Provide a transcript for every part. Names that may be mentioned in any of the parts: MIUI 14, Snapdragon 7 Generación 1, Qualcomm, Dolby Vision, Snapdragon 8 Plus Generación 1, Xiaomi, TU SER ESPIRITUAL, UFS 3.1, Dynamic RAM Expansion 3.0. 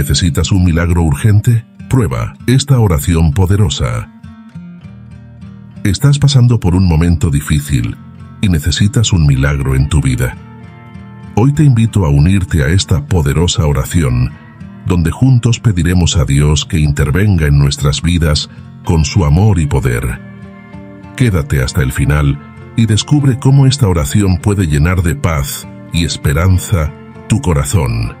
¿Necesitas un milagro urgente? Prueba esta oración poderosa. Estás pasando por un momento difícil y necesitas un milagro en tu vida. Hoy te invito a unirte a esta poderosa oración, donde juntos pediremos a Dios que intervenga en nuestras vidas con su amor y poder. Quédate hasta el final y descubre cómo esta oración puede llenar de paz y esperanza tu corazón.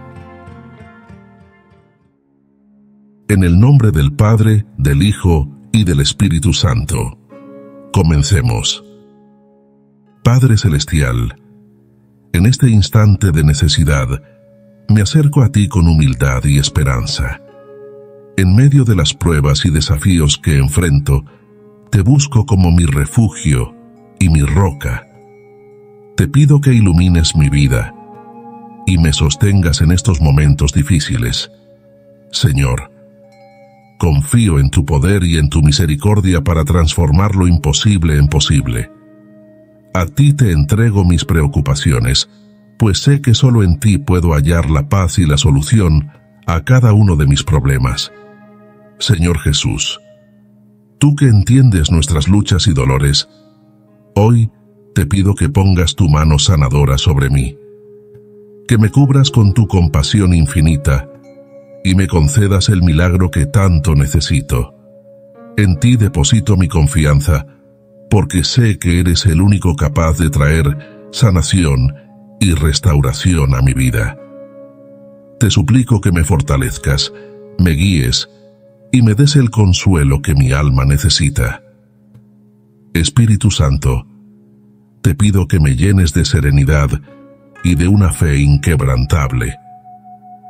En el nombre del Padre, del Hijo y del Espíritu Santo. Comencemos. Padre Celestial, en este instante de necesidad, me acerco a ti con humildad y esperanza. En medio de las pruebas y desafíos que enfrento, te busco como mi refugio y mi roca. Te pido que ilumines mi vida y me sostengas en estos momentos difíciles. Señor, confío en tu poder y en tu misericordia para transformar lo imposible en posible. A ti te entrego mis preocupaciones, pues sé que solo en ti puedo hallar la paz y la solución a cada uno de mis problemas. Señor Jesús, tú que entiendes nuestras luchas y dolores, hoy te pido que pongas tu mano sanadora sobre mí, que me cubras con tu compasión infinita y me concedas el milagro que tanto necesito. En ti deposito mi confianza, porque sé que eres el único capaz de traer sanación y restauración a mi vida. Te suplico que me fortalezcas, me guíes y me des el consuelo que mi alma necesita. Espíritu Santo, te pido que me llenes de serenidad y de una fe inquebrantable.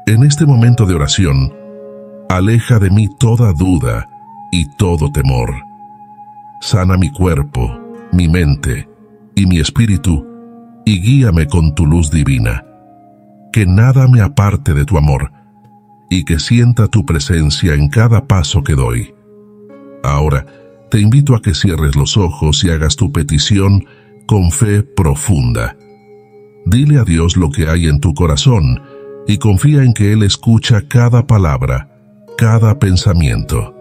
En este momento de oración, aleja de mí toda duda y todo temor. Sana mi cuerpo, mi mente y mi espíritu, y guíame con tu luz divina. Que nada me aparte de tu amor, y que sienta tu presencia en cada paso que doy. Ahora, te invito a que cierres los ojos y hagas tu petición con fe profunda. Dile a Dios lo que hay en tu corazón, y confía en que Él escucha cada palabra, cada pensamiento.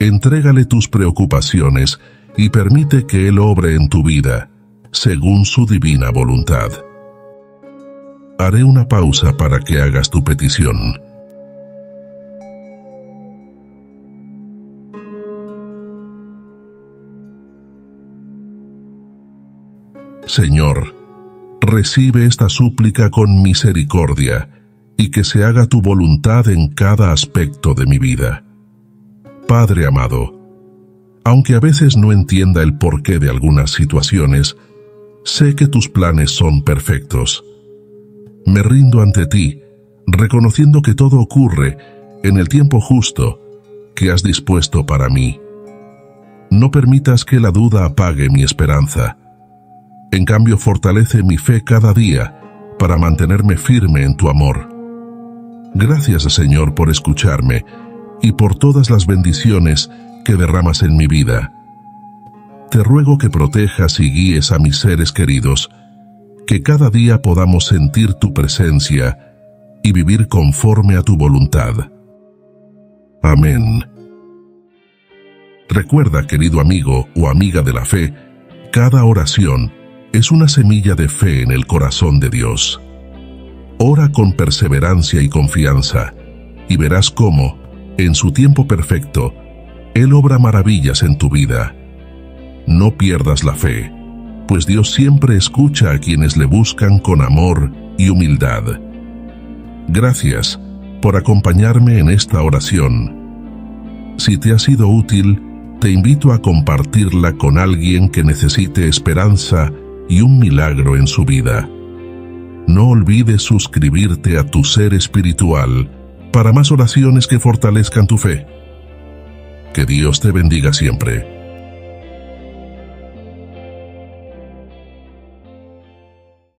Entrégale tus preocupaciones y permite que Él obre en tu vida, según su divina voluntad. Haré una pausa para que hagas tu petición. Señor, recibe esta súplica con misericordia y que se haga tu voluntad en cada aspecto de mi vida. Padre amado, aunque a veces no entienda el porqué de algunas situaciones, sé que tus planes son perfectos. Me rindo ante ti, reconociendo que todo ocurre en el tiempo justo que has dispuesto para mí. No permitas que la duda apague mi esperanza. En cambio, fortalece mi fe cada día para mantenerme firme en tu amor. Gracias, Señor, por escucharme y por todas las bendiciones que derramas en mi vida. Te ruego que protejas y guíes a mis seres queridos, que cada día podamos sentir tu presencia y vivir conforme a tu voluntad. Amén. Recuerda, querido amigo o amiga de la fe, cada oración es una semilla de fe en el corazón de Dios. Ora con perseverancia y confianza, y verás cómo, en su tiempo perfecto, Él obra maravillas en tu vida. No pierdas la fe, pues Dios siempre escucha a quienes le buscan con amor y humildad. Gracias por acompañarme en esta oración. Si te ha sido útil, te invito a compartirla con alguien que necesite esperanza y un milagro en su vida. No olvides suscribirte a Tu Ser Espiritual para más oraciones que fortalezcan tu fe. Que Dios te bendiga siempre.